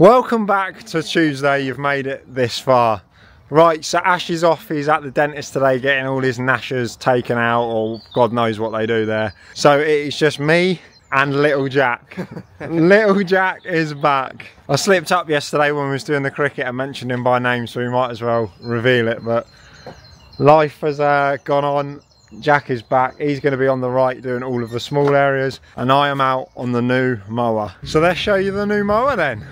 Welcome back to Tuesday. You've made it this far. Right, so Ash is off. He's at the dentist today getting all his gnashers taken out, or God knows what they do there. So it's just me and little Jack. Little Jack is back. I slipped up yesterday when we was doing the cricket and mentioned him by name, so we might as well reveal it, but life has gone on. Jack is back. He's going to be on the right doing all of the small areas, and I am out on the new mower. So let's show you the new mower then.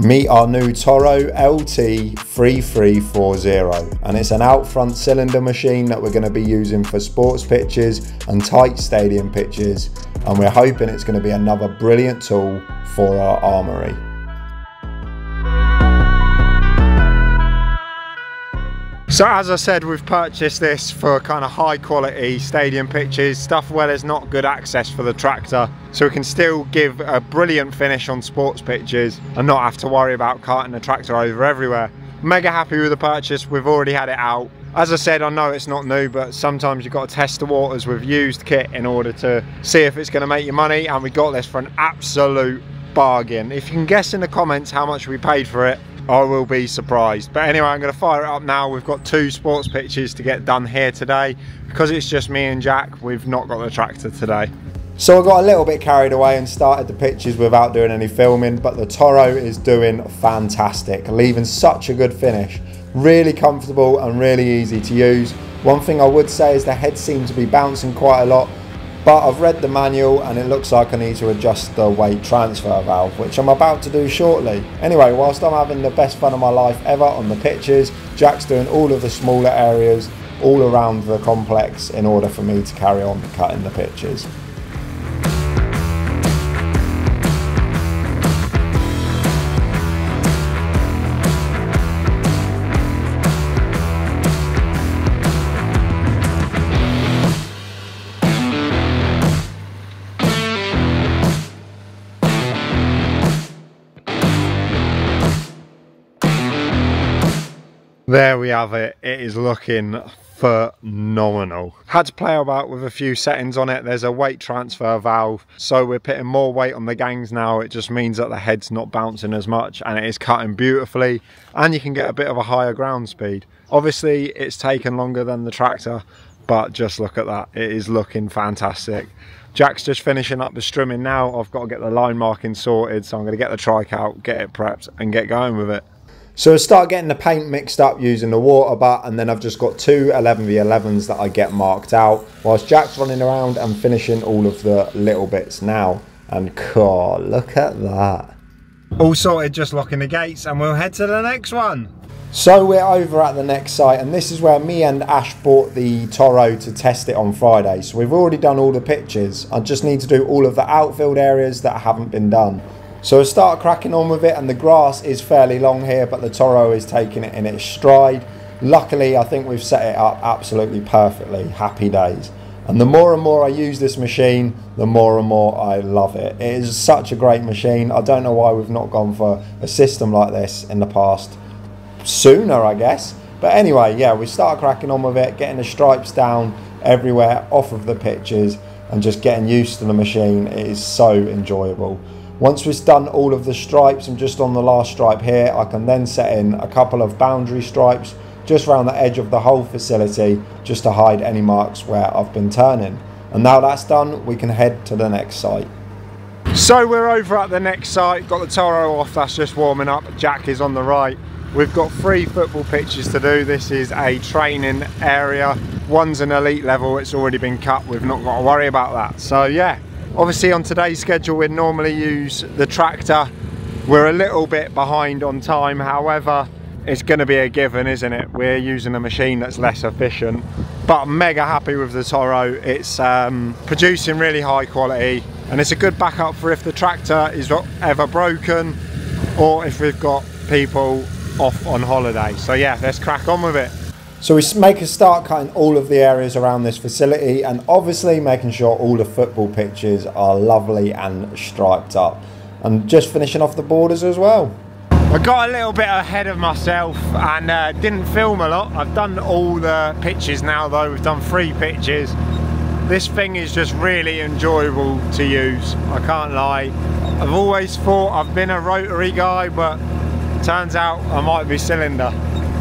Meet our new Toro LT3340, and it's an out front cylinder machine that we're going to be using for sports pitches and tight stadium pitches, and we're hoping it's going to be another brilliant tool for our armoury. So as I said, we've purchased this for kind of high quality stadium pitches, stuff where there's not good access for the tractor, so we can still give a brilliant finish on sports pitches and not have to worry about carting the tractor over everywhere. Mega happy with the purchase. We've already had it out. As I said, I know it's not new, but sometimes you've got to test the waters with used kit in order to see if it's going to make you money, and we got this for an absolute bargain. If you can guess in the comments how much we paid for it, I will be surprised. But anyway, I'm going to fire it up now. We've got two sports pitches to get done here today. Because it's just me and Jack, we've not got the tractor today. So I got a little bit carried away and started the pitches without doing any filming, but the Toro is doing fantastic, leaving such a good finish. Really comfortable and really easy to use. One thing I would say is the head seems to be bouncing quite a lot, but I've read the manual and it looks like I need to adjust the weight transfer valve, which I'm about to do shortly. Anyway, whilst I'm having the best fun of my life ever on the pitches, Jack's doing all of the smaller areas all around the complex in order for me to carry on cutting the pitches. There we have it. It is looking phenomenal. Had to play about with a few settings on it. There's a weight transfer valve, so we're putting more weight on the gangs now. It just means that the head's not bouncing as much, and it is cutting beautifully, and you can get a bit of a higher ground speed. Obviously it's taken longer than the tractor, but just look at that. It is looking fantastic. Jack's just finishing up the strimming now. I've got to get the line marking sorted, so I'm going to get the trike out, get it prepped and get going with it. So I start getting the paint mixed up using the water butt, and then I've just got two 11v11s that I get marked out whilst Jack's running around and finishing all of the little bits now. And cool, look at that. All sorted, just locking the gates, and we'll head to the next one. So we're over at the next site, and this is where me and Ash bought the Toro to test it on Friday. So we've already done all the pitches. I just need to do all of the outfield areas that haven't been done. So I start cracking on with it, and the grass is fairly long here, but the Toro is taking it in its stride. Luckily, I think we've set it up absolutely perfectly. Happy days. And the more and more I use this machine, the more and more I love it. It is such a great machine. I don't know why we've not gone for a system like this in the past sooner, I guess. But anyway, yeah, we start cracking on with it, getting the stripes down everywhere off of the pitches and just getting used to the machine. It is so enjoyable. Once we've done all of the stripes, I'm just on the last stripe here, I can then set in a couple of boundary stripes just around the edge of the whole facility just to hide any marks where I've been turning. And now that's done, we can head to the next site. So we're over at the next site, got the Toro off, that's just warming up, Jack is on the right. We've got three football pitches to do. This is a training area, one's an elite level, it's already been cut, we've not got to worry about that, so yeah. Obviously on today's schedule we'd normally use the tractor. We're a little bit behind on time, however it's going to be a given, isn't it? We're using a machine that's less efficient, but mega happy with the Toro. It's producing really high quality, and it's a good backup for if the tractor is ever broken or if we've got people off on holiday. So yeah, let's crack on with it. So we make a start cutting all of the areas around this facility, and obviously making sure all the football pitches are lovely and striped up, and just finishing off the borders as well. I got a little bit ahead of myself and didn't film a lot. I've done all the pitches now though, we've done 3 pitches. This thing is just really enjoyable to use, I can't lie. I've always thought I've been a rotary guy, but turns out I might be cylinder.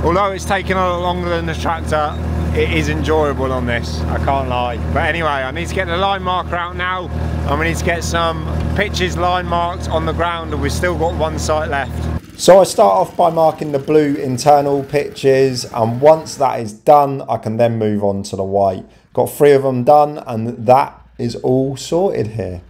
Although it's taking a lot longer than the tractor, it is enjoyable on this, I can't lie. But anyway, I need to get the line marker out now, and we need to get some pitches line marked on the ground, and we've still got 1 site left. So I start off by marking the blue internal pitches, and once that is done, I can then move on to the white. Got 3 of them done, and that is all sorted here.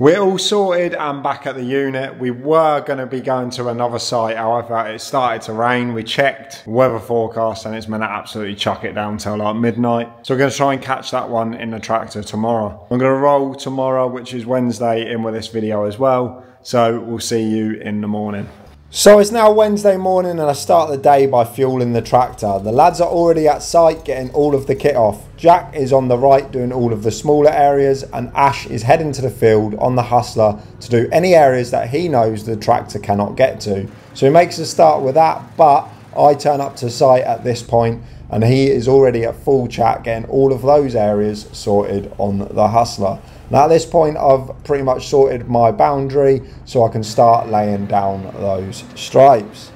We're all sorted and back at the unit. We were going to be going to another site, however it started to rain. We checked weather forecast and it's meant to absolutely chuck it down till like midnight. So we're going to try and catch that one in the tractor tomorrow. I'm going to roll tomorrow, which is Wednesday, in with this video as well. So we'll see you in the morning. So it's now Wednesday morning and I start the day by fueling the tractor. The lads are already at site getting all of the kit off. Jack is on the right doing all of the smaller areas, and Ash is heading to the field on the Hustler to do any areas that he knows the tractor cannot get to. So he makes a start with that, but I turn up to site at this point and he is already at full chat getting all of those areas sorted on the Hustler. Now at this point I've pretty much sorted my boundary so I can start laying down those stripes.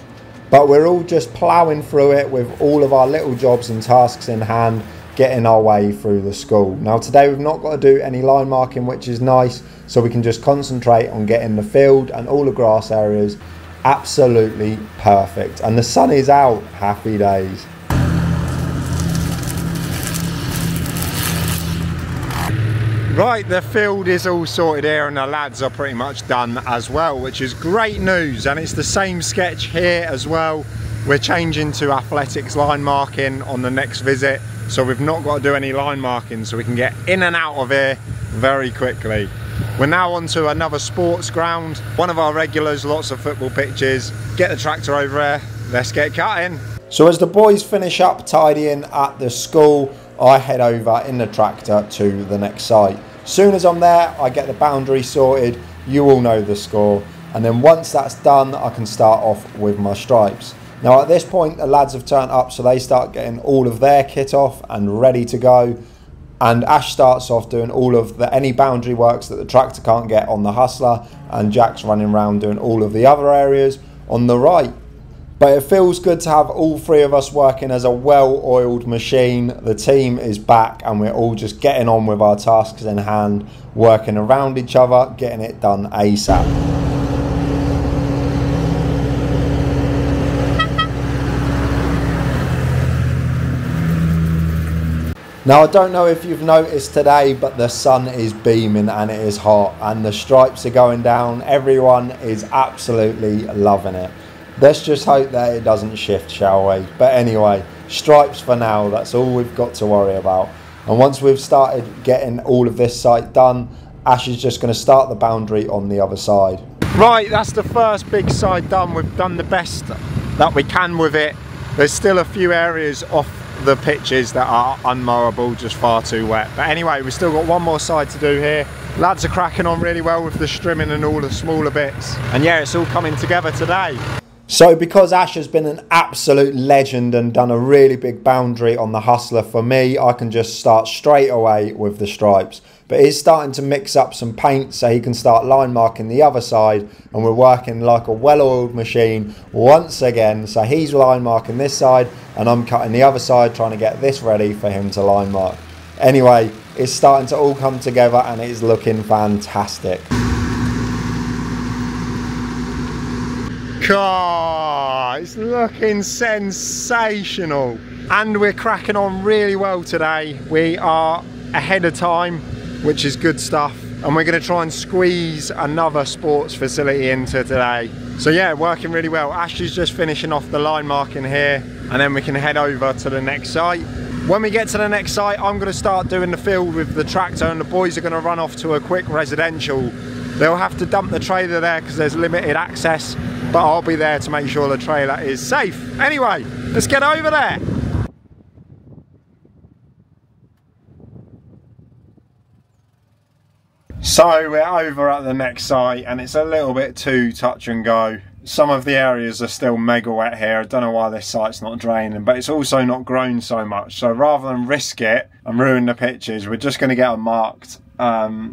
But we're all just ploughing through it with all of our little jobs and tasks in hand, getting our way through the school. Now today we've not got to do any line marking, which is nice, so we can just concentrate on getting the field and all the grass areas absolutely perfect. And the sun is out, happy days. Right, the field is all sorted here and the lads are pretty much done as well, which is great news. And it's the same sketch here as well. We're changing to athletics line marking on the next visit, so we've not got to do any line marking, so we can get in and out of here very quickly. We're now on to another sports ground, one of our regulars, lots of football pitches. Get the tractor over here, let's get cutting. So as the boys finish up tidying at the school, I head over in the tractor to the next site. Soon as I'm there, I get the boundary sorted, you all know the score, and then once that's done I can start off with my stripes. Now at this point the lads have turned up, so they start getting all of their kit off and ready to go, and Ash starts off doing all of any boundary works that the tractor can't get on the Hustler, and Jack's running around doing all of the other areas on the right. But it feels good to have all 3 of us working as a well-oiled machine. The team is back and we're all just getting on with our tasks in hand, working around each other, getting it done ASAP. Now I don't know if you've noticed today, but the sun is beaming and it is hot and the stripes are going down. Everyone is absolutely loving it. Let's just hope that it doesn't shift, shall we? But anyway, stripes for now, that's all we've got to worry about. And once we've started getting all of this site done, Ash is just going to start the boundary on the other side. Right, that's the first big side done. We've done the best that we can with it. There's still a few areas off the pitches that are unmowable, just far too wet. But anyway, we've still got 1 more side to do here. Lads are cracking on really well with the strimming and all the smaller bits. And yeah, it's all coming together today. So because Ash has been an absolute legend and done a really big boundary on the Hustler for me, I can just start straight away with the stripes. But he's starting to mix up some paint so he can start line marking the other side, and we're working like a well-oiled machine once again. So he's line marking this side and I'm cutting the other side, trying to get this ready for him to line mark. Anyway, it's starting to all come together and it's looking fantastic. God, it's looking sensational. And we're cracking on really well today. We are ahead of time, which is good stuff. And we're going to try and squeeze another sports facility into today. So yeah, working really well. Ash is just finishing off the line marking here, and then we can head over to the next site. When we get to the next site, I'm going to start doing the field with the tractor and the boys are going to run off to a quick residential. They'll have to dump the trailer there because there's limited access, but I'll be there to make sure the trailer is safe. Anyway, let's get over there. So we're over at the next site and it's a little bit too touch and go. Some of the areas are still mega wet here. I don't know why this site's not draining, but it's also not grown so much. So rather than risk it and ruin the pitches, we're just going to get them marked.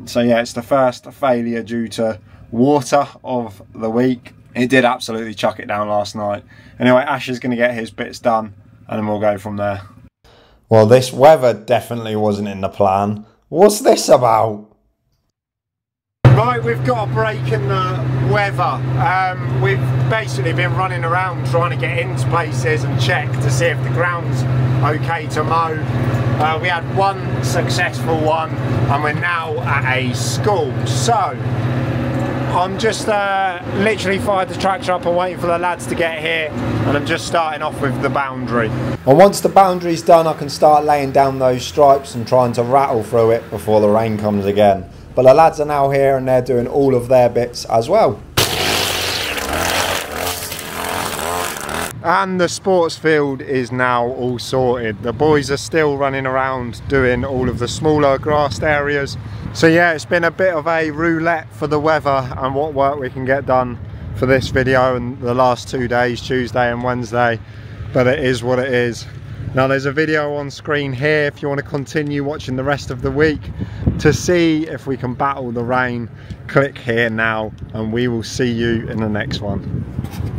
So yeah, it's the first failure due to water of the week. It did absolutely chuck it down last night. Anyway, Ash is going to get his bits done and then we'll go from there. Well, this weather definitely wasn't in the plan. What's this about? Right, we've got a break in the weather. We've basically been running around trying to get into places and check to see if the ground's okay to mow. We had one successful one and we're now at a school. So, I'm just literally fired the tractor up and waiting for the lads to get here, and I'm just starting off with the boundary. And once the boundary's done, I can start laying down those stripes and trying to rattle through it before the rain comes again. But the lads are now here and they're doing all of their bits as well. And the sports field is now all sorted. The boys are still running around doing all of the smaller grassed areas. So yeah, it's been a bit of a roulette for the weather and what work we can get done for this video and the last 2 days, Tuesday and Wednesday, but it is what it is. Now there's a video on screen here if you want to continue watching the rest of the week to see if we can battle the rain. Click here now and we will see you in the next one.